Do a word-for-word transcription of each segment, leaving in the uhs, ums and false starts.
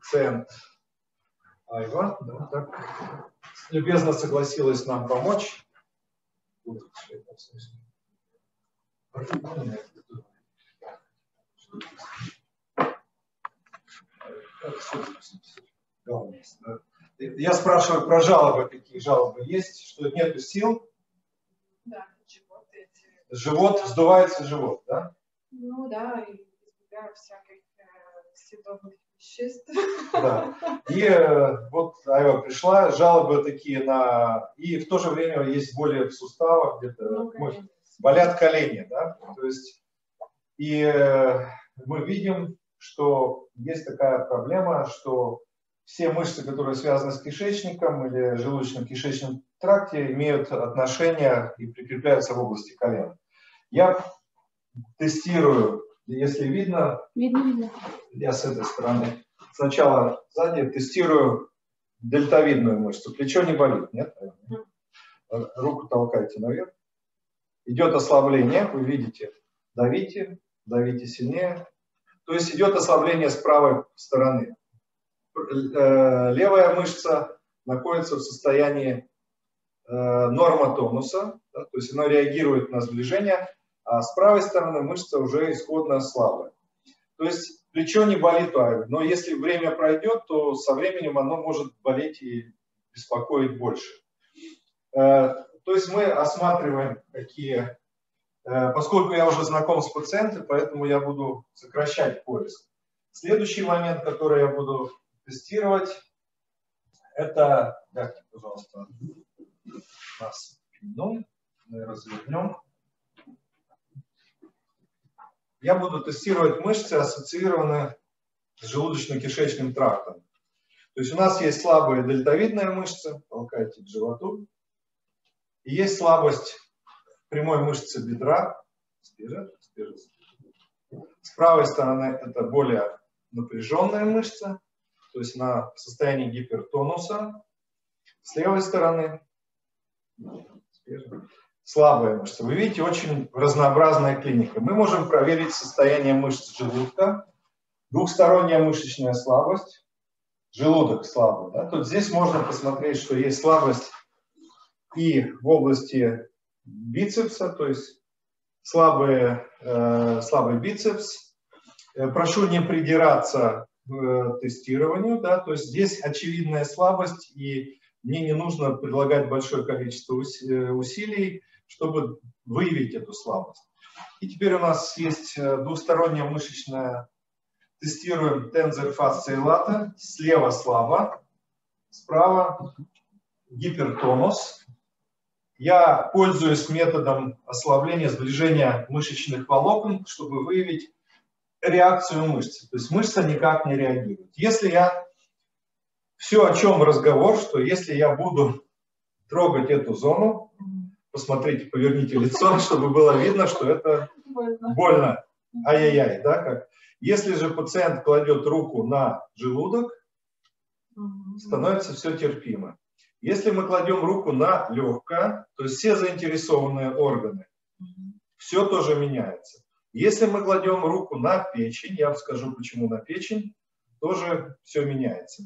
пациент Айва, да, так любезно согласилась нам помочь. Я спрашиваю про жалобы, какие жалобы есть, что нету сил. Да, живот, эти... живот вздувается живот, да? Ну да, и избегаю всяких э, съедобных веществ. Да. И э, вот Айва пришла, жалобы такие на... И в то же время есть боли в суставах, где-то ну, мы... болят колени, да? То есть и э, мы видим, что есть такая проблема, что все мышцы, которые связаны с кишечником или желудочно-кишечным тракте, имеют отношение и прикрепляются в области колена. Я тестирую, если видно, видно, видно. Я с этой стороны, сначала сзади тестирую дельтовидную мышцу. Плечо не болит, нет? Руку толкайте наверх. Идет ослабление, вы видите, давите, давите сильнее. То есть идет ослабление с правой стороны. Левая мышца находится в состоянии норма тонуса, да, то есть она реагирует на сближение, а с правой стороны мышца уже исходно слабая. То есть плечо не болит, но если время пройдет, то со временем оно может болеть и беспокоить больше. То есть мы осматриваем какие... Поскольку я уже знаком с пациентом, поэтому я буду сокращать поиск. Следующий момент, который я буду тестировать, это... Дайте, пожалуйста, на спину. Мы развернем. Я буду тестировать мышцы, ассоциированные с желудочно-кишечным трактом. То есть у нас есть слабые дельтовидные мышцы, толкайте к животу, и есть слабость прямой мышцы бедра. С правой стороны это более напряженная мышца, то есть она в состоянии гипертонуса. С левой стороны слабая мышца. Вы видите, очень разнообразная клиника. Мы можем проверить состояние мышц желудка, двухсторонняя мышечная слабость, желудок слабый. Да? Тут здесь можно посмотреть, что есть слабость и в области бицепса, то есть слабые, э, слабый бицепс. Прошу не придираться к тестированию, да, то есть здесь очевидная слабость, и мне не нужно прилагать большое количество усилий, чтобы выявить эту слабость. И теперь у нас есть двусторонняя мышечная. Тестируем тензор фасции лата. Слева слабо, справа гипертонус. Я пользуюсь методом ослабления, сближения мышечных волокон, чтобы выявить реакцию мышцы. То есть мышца никак не реагирует. Если я... Все, о чем разговор, что если я буду трогать эту зону, посмотрите, поверните лицо, чтобы было видно, что это больно. Ай-яй-яй, да, как? Если же пациент кладет руку на желудок, становится все терпимо. Если мы кладем руку на легкое, то есть все заинтересованные органы, все тоже меняется. Если мы кладем руку на печень, я вам скажу, почему на печень, тоже все меняется.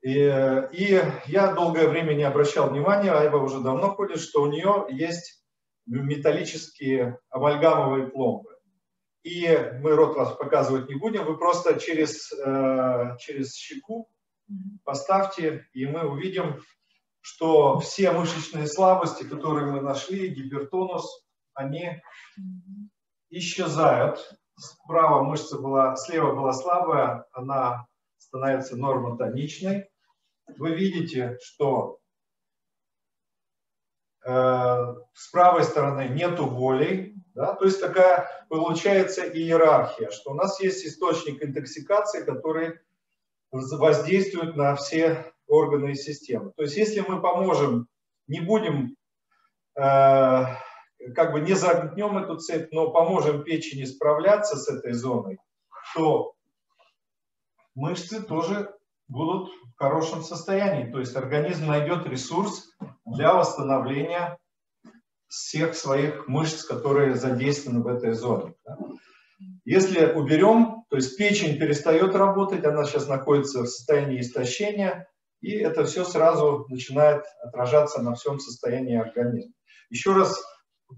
И, и я долгое время не обращал внимания, Айва уже давно ходит, что у нее есть металлические амальгамовые пломбы. И мы рот вас показывать не будем, вы просто через, через щеку поставьте, и мы увидим, что все мышечные слабости, которые мы нашли, гипертонус, они исчезают. Справа мышца была, слева была слабая, она становится нормотоничной. Вы видите, что э, с правой стороны нету болей. Да? То есть такая получается иерархия, что у нас есть источник интоксикации, который воздействует на все органы и системы. То есть если мы поможем, не будем... Э, как бы не загнем эту цепь, но поможем печени справляться с этой зоной, то мышцы тоже будут в хорошем состоянии. То есть организм найдет ресурс для восстановления всех своих мышц, которые задействованы в этой зоне. Если уберем то есть печень перестает работать, она сейчас находится в состоянии истощения, и это все сразу начинает отражаться на всем состоянии организма. Еще раз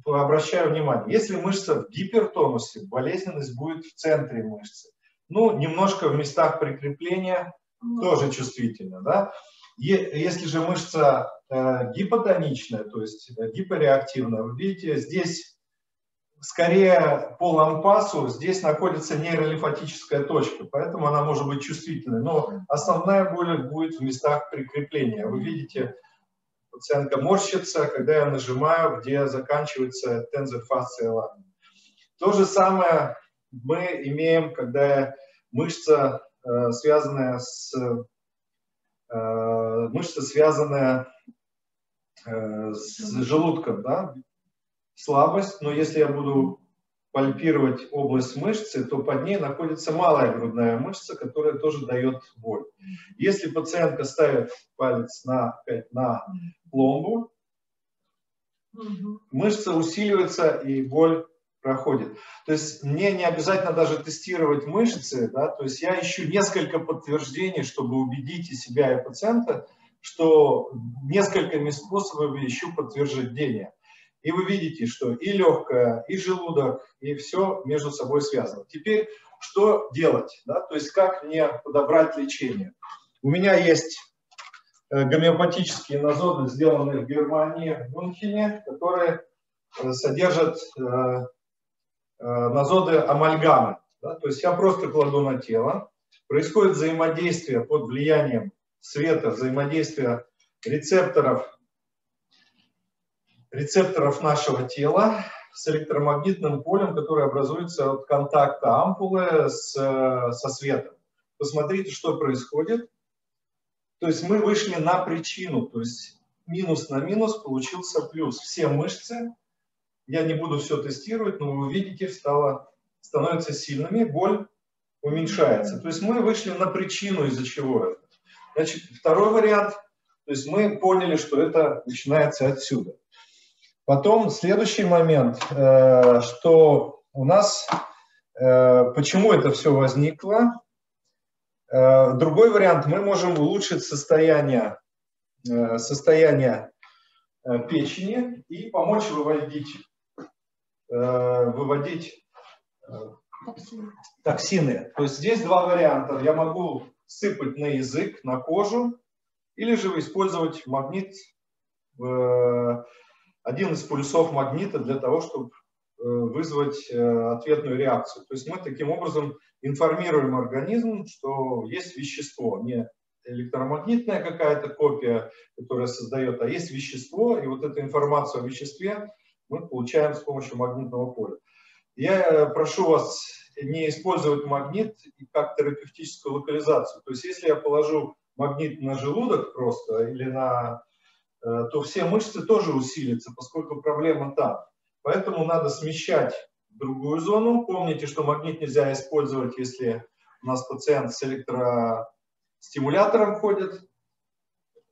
обращаю внимание, если мышца в гипертонусе, болезненность будет в центре мышцы. Ну, немножко в местах прикрепления тоже чувствительно, да? Если же мышца гипотоничная, то есть гиперреактивная, вы видите, здесь скорее по лампасу, здесь находится нейролимфатическая точка, поэтому она может быть чувствительной, но основная боль будет в местах прикрепления. Вы видите, пациентка морщится, когда я нажимаю, где заканчивается тензор-фасция ламина. То же самое мы имеем, когда мышца, связанная с... мышца, связанная с желудком, да? Слабость, но если я буду пальпировать область мышцы, то под ней находится малая грудная мышца, которая тоже дает боль. Если пациентка ставит палец на, на пломбу, угу, мышца усиливается и боль проходит. То есть мне не обязательно даже тестировать мышцы, да? То есть я ищу несколько подтверждений, чтобы убедить и себя, и пациента, что несколькими способами ищу подтверждение. И вы видите, что и легкое, и желудок, и все между собой связано. Теперь что делать? Да? То есть как мне подобрать лечение? У меня есть гомеопатические нозоды, сделанные в Германии, в Мюнхене, которые содержат нозоды амальгамы. Да? То есть я просто кладу на тело, происходит взаимодействие под влиянием света, взаимодействие рецепторов, рецепторов нашего тела с электромагнитным полем, которое образуется от контакта ампулы с, со светом. Посмотрите, что происходит. То есть мы вышли на причину, то есть минус на минус получился плюс. Все мышцы, я не буду все тестировать, но вы видите, стало, становятся сильными, боль уменьшается. То есть мы вышли на причину, из-за чего это. Значит, второй вариант, то есть мы поняли, что это начинается отсюда. Потом следующий момент, что у нас, почему это все возникло. Другой вариант, мы можем улучшить состояние, состояние печени и помочь выводить, выводить токсины. токсины. То есть здесь два варианта. Я могу сыпать на язык, на кожу, или же использовать магнит, один из полюсов магнита, для того, чтобы вызвать ответную реакцию. То есть мы таким образом информируем организм, что есть вещество, не электромагнитная какая-то копия, которая создает, а есть вещество, и вот эту информацию о веществе мы получаем с помощью магнитного поля. Я прошу вас не использовать магнит как терапевтическую локализацию. То есть если я положу магнит на желудок просто или на... то все мышцы тоже усилятся, поскольку проблема там. Поэтому надо смещать другую зону. Помните, что магнит нельзя использовать, если у нас пациент с электростимулятором ходит.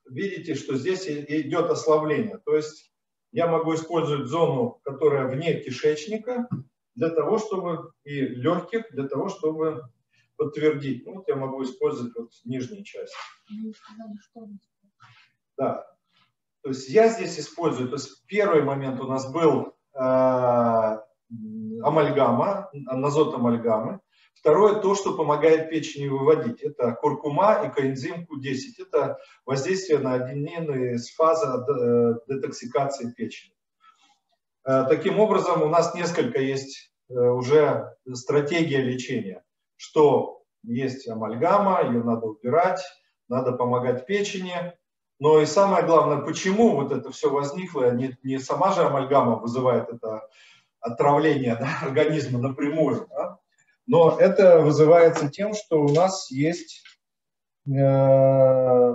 Видите, что здесь идет ослабление. То есть я могу использовать зону, которая вне кишечника, для того, чтобы и легких, для того, чтобы подтвердить. Ну, вот я могу использовать вот нижнюю часть. Да. То есть я здесь использую, то есть первый момент у нас был э, амальгама, азот амальгамы. Второе, то, что помогает печени выводить, это куркума и коэнзим ку десять. Это воздействие на аденин с фаза детоксикации печени. Э, таким образом, у нас несколько есть э, уже стратегия лечения, что есть амальгама, ее надо убирать, надо помогать печени. Но и самое главное, почему вот это все возникло, не, не сама же амальгама вызывает это отравление, да, организма напрямую, да? Но это вызывается тем, что у нас есть э,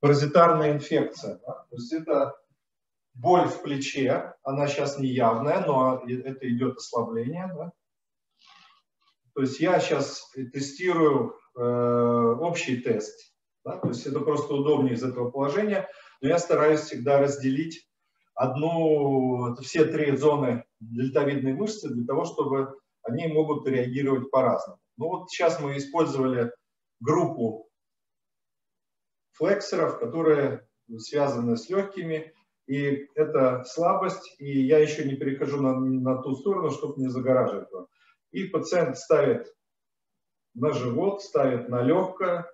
паразитарная инфекция. Да? То есть это боль в плече, она сейчас не явная, но это идет ослабление. Да? То есть я сейчас тестирую э, общий тест. Да, то есть это просто удобнее из этого положения, но я стараюсь всегда разделить одну, все три зоны дельтовидной мышцы для того, чтобы они могут реагировать по-разному. Ну вот сейчас мы использовали группу флексоров, которые связаны с легкими, и это слабость, и я еще не перехожу на, на ту сторону, чтобы не загораживать вам. И пациент ставит на живот, ставит на легкое,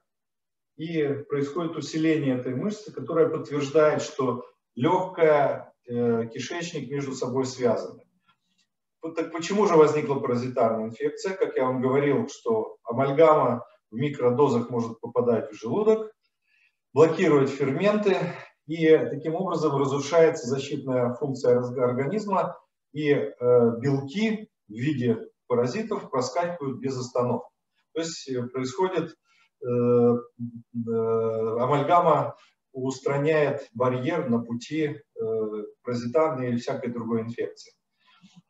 и происходит усиление этой мышцы, которая подтверждает, что легкое, э, кишечник между собой связаны. Вот так почему же возникла паразитарная инфекция? Как я вам говорил, что амальгама в микродозах может попадать в желудок, блокирует ферменты, и таким образом разрушается защитная функция организма, и э, белки в виде паразитов проскакивают без остановки. То есть происходит э, э, амальгама устраняет барьер на пути э, паразитарной или всякой другой инфекции.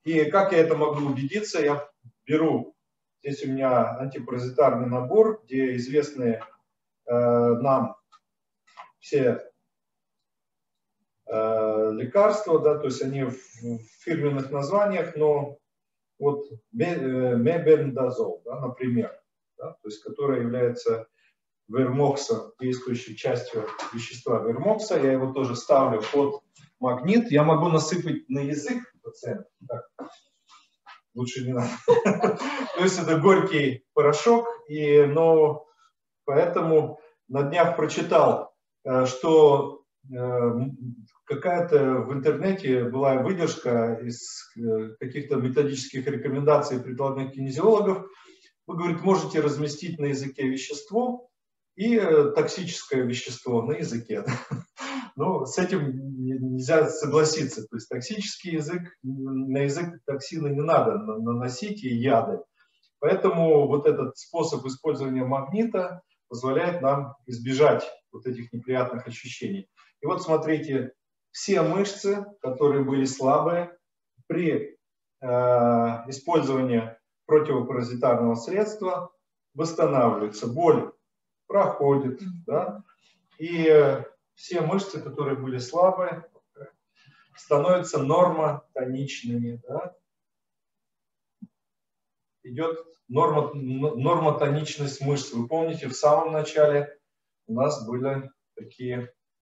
И как я это могу убедиться, я беру, здесь у меня антипаразитарный набор, где известные э, нам все э, лекарства, да, то есть они в, в фирменных названиях, но вот мебендозол, да, например, да, то есть, который является вермоксом, действующей частью вещества вермокса. Я его тоже ставлю под магнит. Я могу насыпать на язык пациента. Так. Лучше не надо. То есть это горький порошок. И, но поэтому на днях прочитал, что какая-то в интернете была выдержка из каких-то методических рекомендаций прикладных кинезиологов. Вы, говорит, можете разместить на языке вещество и токсическое вещество на языке. Но с этим нельзя согласиться. То есть токсический язык, на язык токсины не надо наносить и яды. Поэтому вот этот способ использования магнита позволяет нам избежать вот этих неприятных ощущений. И вот смотрите, все мышцы, которые были слабые, при э, использовании противопаразитарного средства восстанавливается, боль проходит, да? И все мышцы, которые были слабые, становятся нормотоничными, да? Идет норма, нормотоничность мышц. Вы помните, в самом начале у нас были такие